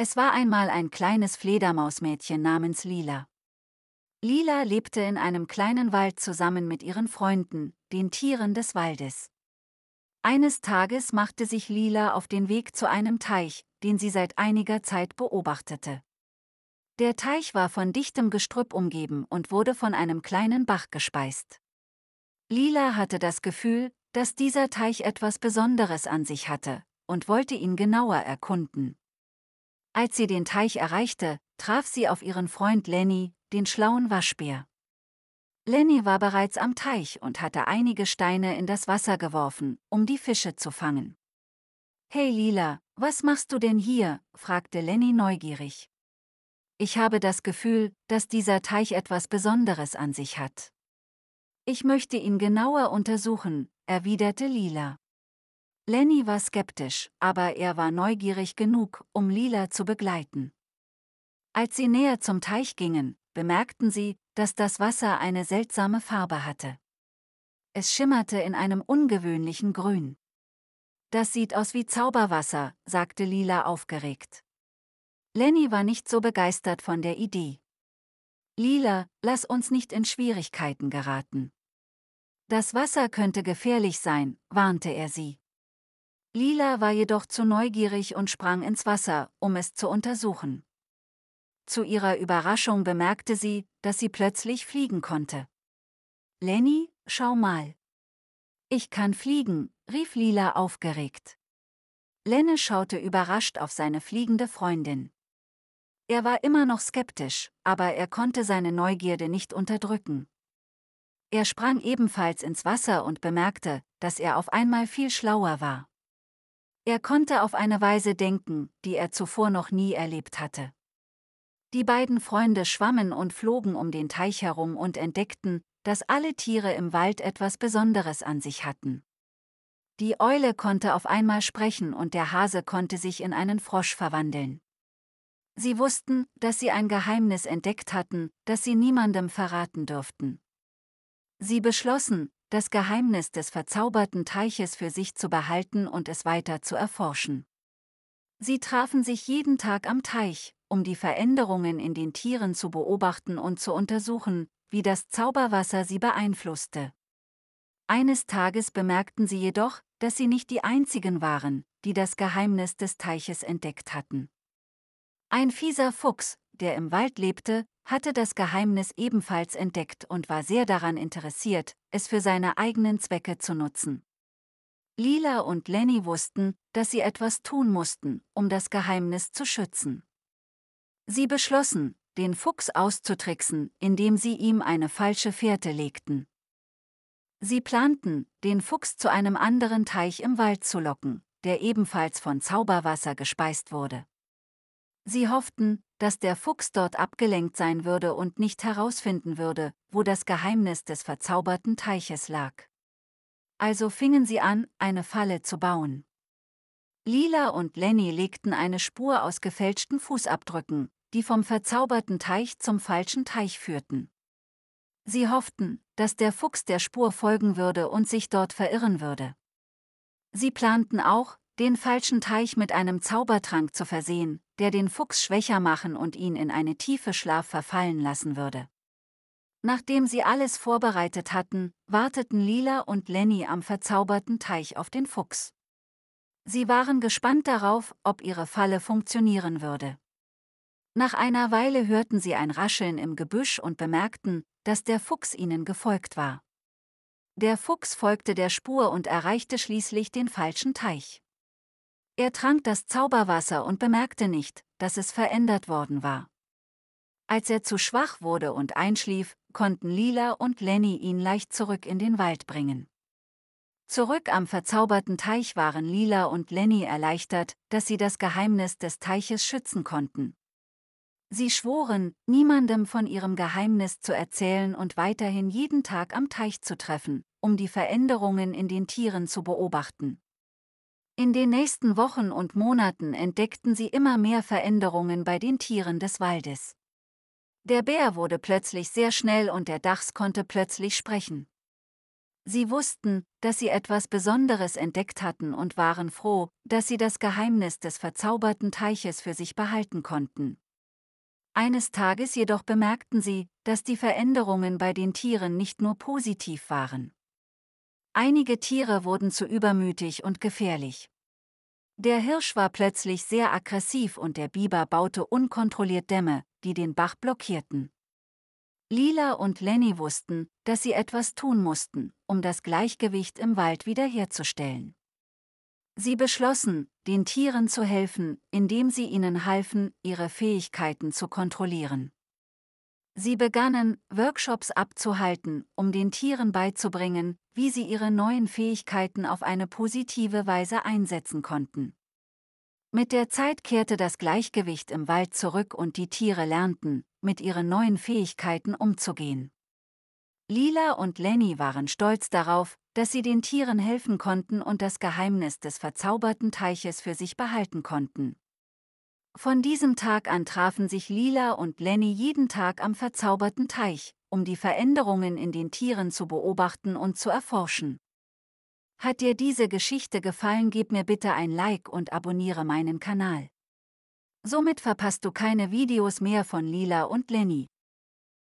Es war einmal ein kleines Fledermausmädchen namens Lila. Lila lebte in einem kleinen Wald zusammen mit ihren Freunden, den Tieren des Waldes. Eines Tages machte sich Lila auf den Weg zu einem Teich, den sie seit einiger Zeit beobachtete. Der Teich war von dichtem Gestrüpp umgeben und wurde von einem kleinen Bach gespeist. Lila hatte das Gefühl, dass dieser Teich etwas Besonderes an sich hatte und wollte ihn genauer erkunden. Als sie den Teich erreichte, traf sie auf ihren Freund Lenny, den schlauen Waschbär. Lenny war bereits am Teich und hatte einige Steine in das Wasser geworfen, um die Fische zu fangen. »Hey Lila, was machst du denn hier?« fragte Lenny neugierig. »Ich habe das Gefühl, dass dieser Teich etwas Besonderes an sich hat. Ich möchte ihn genauer untersuchen«, erwiderte Lila. Lenny war skeptisch, aber er war neugierig genug, um Lila zu begleiten. Als sie näher zum Teich gingen, bemerkten sie, dass das Wasser eine seltsame Farbe hatte. Es schimmerte in einem ungewöhnlichen Grün. »Das sieht aus wie Zauberwasser«, sagte Lila aufgeregt. Lenny war nicht so begeistert von der Idee. »Lila, lass uns nicht in Schwierigkeiten geraten. Das Wasser könnte gefährlich sein«, warnte er sie. Lila war jedoch zu neugierig und sprang ins Wasser, um es zu untersuchen. Zu ihrer Überraschung bemerkte sie, dass sie plötzlich fliegen konnte. »Lenny, schau mal. Ich kann fliegen«, rief Lila aufgeregt. Lenny schaute überrascht auf seine fliegende Freundin. Er war immer noch skeptisch, aber er konnte seine Neugierde nicht unterdrücken. Er sprang ebenfalls ins Wasser und bemerkte, dass er auf einmal viel schlauer war. Er konnte auf eine Weise denken, die er zuvor noch nie erlebt hatte. Die beiden Freunde schwammen und flogen um den Teich herum und entdeckten, dass alle Tiere im Wald etwas Besonderes an sich hatten. Die Eule konnte auf einmal sprechen und der Hase konnte sich in einen Frosch verwandeln. Sie wussten, dass sie ein Geheimnis entdeckt hatten, das sie niemandem verraten dürften. Sie beschlossen, das Geheimnis des verzauberten Teiches für sich zu behalten und es weiter zu erforschen. Sie trafen sich jeden Tag am Teich, um die Veränderungen in den Tieren zu beobachten und zu untersuchen, wie das Zauberwasser sie beeinflusste. Eines Tages bemerkten sie jedoch, dass sie nicht die einzigen waren, die das Geheimnis des Teiches entdeckt hatten. Ein fieser Fuchs, der im Wald lebte, hatte das Geheimnis ebenfalls entdeckt und war sehr daran interessiert, es für seine eigenen Zwecke zu nutzen. Lila und Lenny wussten, dass sie etwas tun mussten, um das Geheimnis zu schützen. Sie beschlossen, den Fuchs auszutricksen, indem sie ihm eine falsche Fährte legten. Sie planten, den Fuchs zu einem anderen Teich im Wald zu locken, der ebenfalls von Zauberwasser gespeist wurde. Sie hofften, dass der Fuchs dort abgelenkt sein würde und nicht herausfinden würde, wo das Geheimnis des verzauberten Teiches lag. Also fingen sie an, eine Falle zu bauen. Lila und Lenny legten eine Spur aus gefälschten Fußabdrücken, die vom verzauberten Teich zum falschen Teich führten. Sie hofften, dass der Fuchs der Spur folgen würde und sich dort verirren würde. Sie planten auch, den falschen Teich mit einem Zaubertrank zu versehen, der den Fuchs schwächer machen und ihn in eine tiefe Schlaf verfallen lassen würde. Nachdem sie alles vorbereitet hatten, warteten Lila und Lenny am verzauberten Teich auf den Fuchs. Sie waren gespannt darauf, ob ihre Falle funktionieren würde. Nach einer Weile hörten sie ein Rascheln im Gebüsch und bemerkten, dass der Fuchs ihnen gefolgt war. Der Fuchs folgte der Spur und erreichte schließlich den falschen Teich. Er trank das Zauberwasser und bemerkte nicht, dass es verändert worden war. Als er zu schwach wurde und einschlief, konnten Lila und Lenny ihn leicht zurück in den Wald bringen. Zurück am verzauberten Teich waren Lila und Lenny erleichtert, dass sie das Geheimnis des Teiches schützen konnten. Sie schworen, niemandem von ihrem Geheimnis zu erzählen und weiterhin jeden Tag am Teich zu treffen, um die Veränderungen in den Tieren zu beobachten. In den nächsten Wochen und Monaten entdeckten sie immer mehr Veränderungen bei den Tieren des Waldes. Der Bär wurde plötzlich sehr schnell und der Dachs konnte plötzlich sprechen. Sie wussten, dass sie etwas Besonderes entdeckt hatten und waren froh, dass sie das Geheimnis des verzauberten Teiches für sich behalten konnten. Eines Tages jedoch bemerkten sie, dass die Veränderungen bei den Tieren nicht nur positiv waren. Einige Tiere wurden zu übermütig und gefährlich. Der Hirsch war plötzlich sehr aggressiv und der Biber baute unkontrolliert Dämme, die den Bach blockierten. Lila und Lenny wussten, dass sie etwas tun mussten, um das Gleichgewicht im Wald wiederherzustellen. Sie beschlossen, den Tieren zu helfen, indem sie ihnen halfen, ihre Fähigkeiten zu kontrollieren. Sie begannen, Workshops abzuhalten, um den Tieren beizubringen, wie sie ihre neuen Fähigkeiten auf eine positive Weise einsetzen konnten. Mit der Zeit kehrte das Gleichgewicht im Wald zurück und die Tiere lernten, mit ihren neuen Fähigkeiten umzugehen. Lila und Lenny waren stolz darauf, dass sie den Tieren helfen konnten und das Geheimnis des verzauberten Teiches für sich behalten konnten. Von diesem Tag an trafen sich Lila und Lenny jeden Tag am verzauberten Teich, um die Veränderungen in den Tieren zu beobachten und zu erforschen. Hat dir diese Geschichte gefallen? Gib mir bitte ein Like und abonniere meinen Kanal. Somit verpasst du keine Videos mehr von Lila und Lenny.